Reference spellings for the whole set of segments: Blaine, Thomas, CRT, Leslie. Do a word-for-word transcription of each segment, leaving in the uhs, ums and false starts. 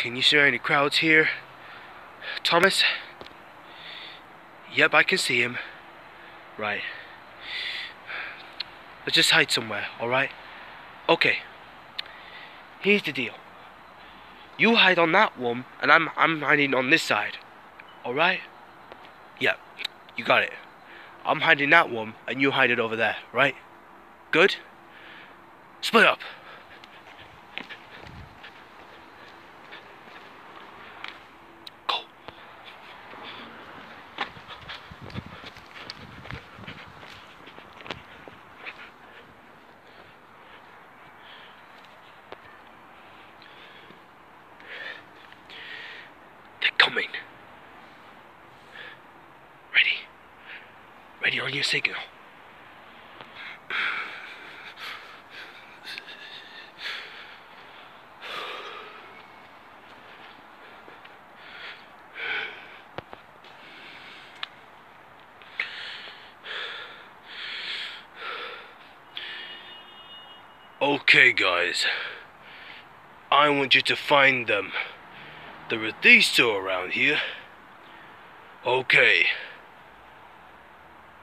Can you see any crowds here? Thomas? Yep, I can see him. Right. Let's just hide somewhere, alright? Okay. Here's the deal. You hide on that one, and I'm, I'm hiding on this side. Alright? Yep, you got it. I'm hiding that one, and you hide it over there, right? Good? Split up! On your signal. Okay, guys. I want you to find them. There are these two around here. Okay.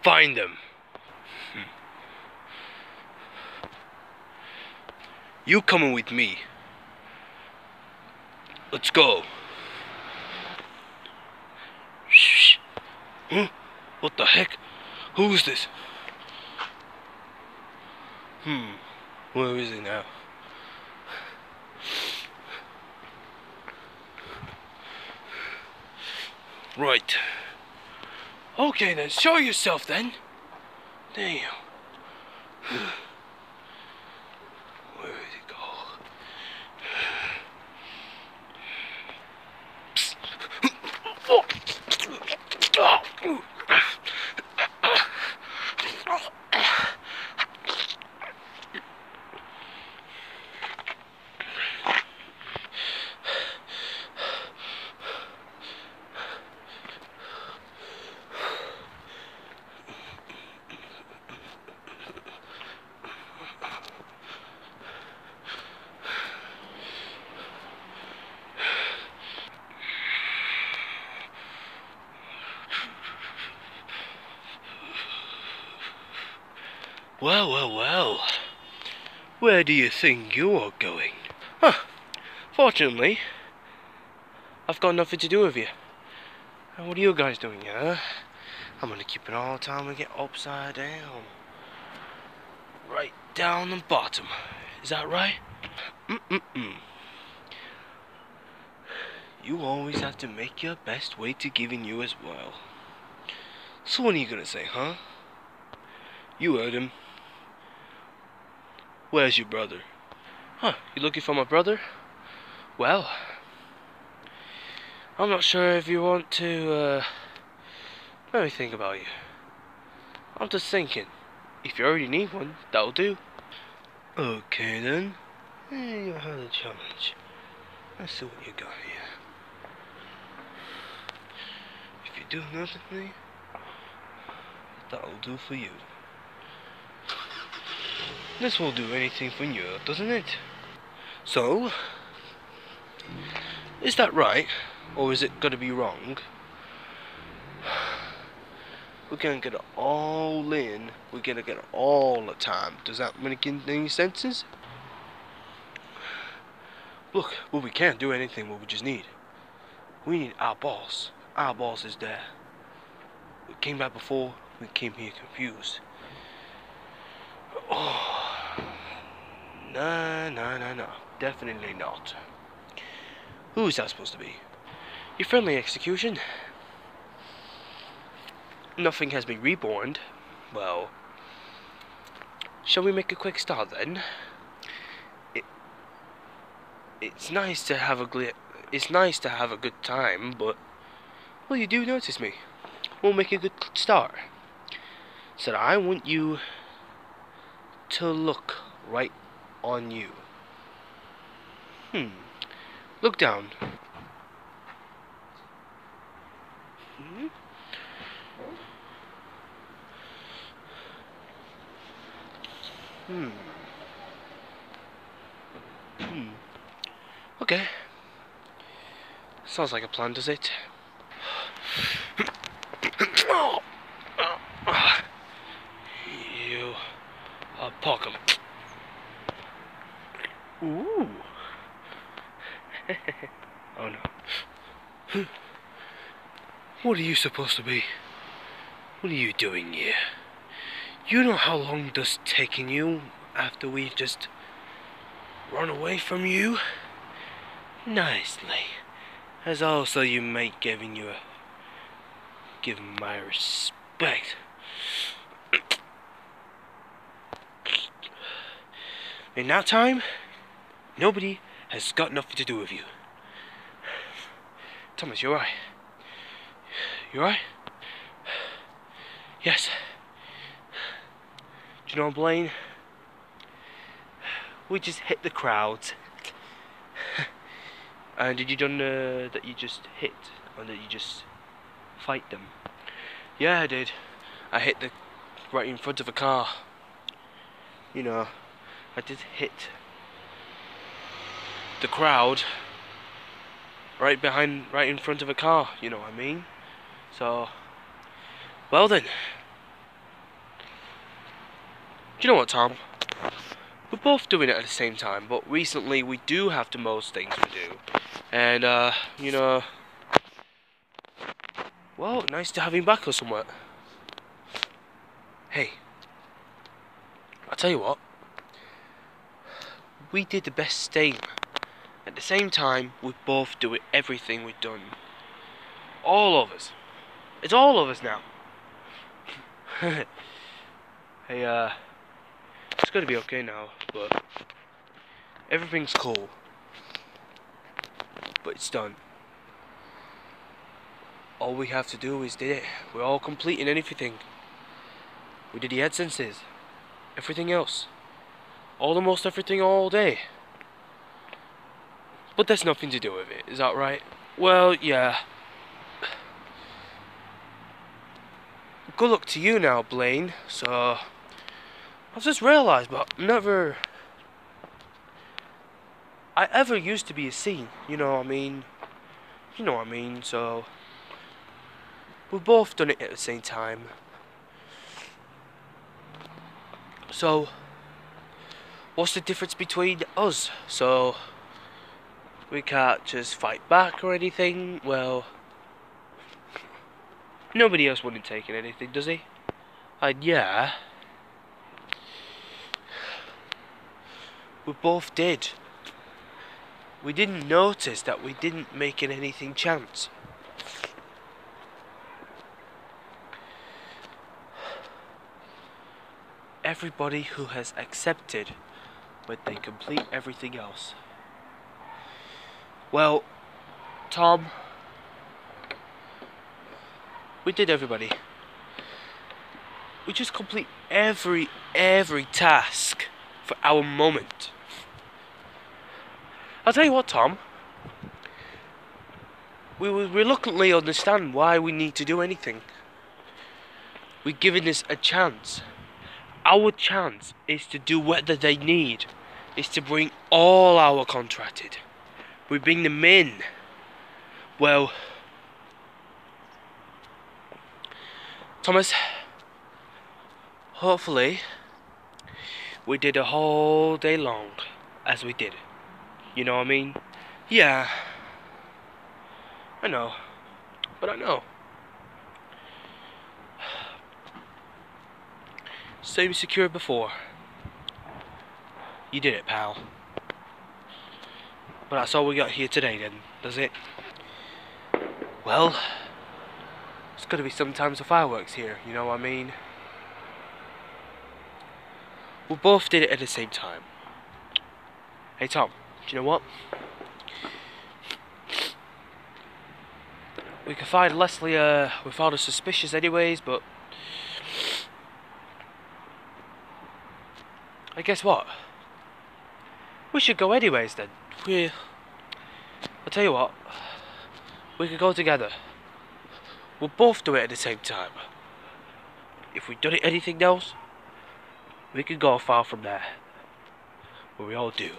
Find them. Hmm. You coming with me. Let's go. Shh. Huh? What the heck? Who's this? Hmm. Where is he now? Right. Okay then, show yourself then. Damn. Where did it go? Well, well, well. Where do you think you're going? Huh. Fortunately, I've got nothing to do with you. And what are you guys doing here? Huh? I'm gonna keep it all time and get upside down. Right down the bottom. Is that right? Mm-mm-mm. You always have to make your best way to giving you as well. So what are you gonna say, huh? You heard him. Where's your brother? Huh, you looking for my brother? Well, I'm not sure if you want to, uh, let me think about you. I'm just thinking, if you already need one, that'll do. Okay then, hey, you have a challenge. Let's see what you got here. If you do nothing, that'll do for you. This will do anything for you, doesn't it? So, is that right? Or is it gonna be wrong? We're gonna get it all in. We're gonna get it all the time. Does that make any sense? Look, well, we can't do anything, what we just need. We need our boss. Our boss is there. We came back before, we came here confused. Oh. No, no, no, no. Definitely not. Who is that supposed to be? Your friendly execution? Nothing has been reborn. Well, shall we make a quick start then? It, it's nice to have a gl- It's nice to have a good time, but well, you do notice me. We'll make a good start. So I want you to look right on you. Hmm. Look down. Hmm. Hmm. Hmm. Okay. Sounds like a plan, does it? You are Pogum. Ooh. Oh no. What are you supposed to be? What are you doing here? You know how long this taking you after we've just run away from you? Nicely. As also you mate giving you a giving my respect. In that time, nobody has got nothing to do with you. Thomas, you're right. You right? Yes. Do you know, Blaine? We just hit the crowds. And did you done uh, that you just hit, or that you just fight them? Yeah, I did. I hit the right in front of a car. You know, I did hit the crowd right behind, right in front of a car. You know what I mean? So, well then. Do you know what, Tom? We're both doing it at the same time, but recently we do have to most things we do. And, uh, you know... Well, nice to have him back or somewhat. Hey. I'll tell you what. We did the best thing. At the same time, we both do it, everything we've done. All of us. It's all of us now. Hey, uh... it's gonna be okay now, but everything's cool. But it's done. All we have to do is did it. We're all complete in anything. We did the head senses, everything else, all almost everything all day. But that's nothing to do with it. Is that right? Well, yeah. Good luck to you now, Blaine. So. I've just realised, but never... I ever used to be a scene, you know what I mean? You know what I mean, so... We've both done it at the same time. So... What's the difference between us? So... We can't just fight back or anything, well... Nobody else wouldn't take anything, does he? And yeah... We both did. We didn't notice that we didn't make it anything chance. Everybody who has accepted when they complete everything else. Well, Tom, we did everybody. We just complete every, every task for our moment. I'll tell you what, Tom, we will reluctantly understand why we need to do anything. We're giving this a chance. Our chance is to do what they need, is to bring all our contracted. We bring them in. Well, Thomas, hopefully we did a whole day long as we did. You know what I mean? Yeah. I know. But I know. Same secure before. You did it, pal. But that's all we got here today then, does it? Well, it's gotta be sometimes the fireworks here, you know what I mean? We both did it at the same time. Hey Tom, do you know what? We could find Leslie, uh, we found her suspicious anyways, but... I guess what? We should go anyways then. We... I'll tell you what. We could go together. We'll both do it at the same time. If we've done it anything else, we could go far from there. But we all do.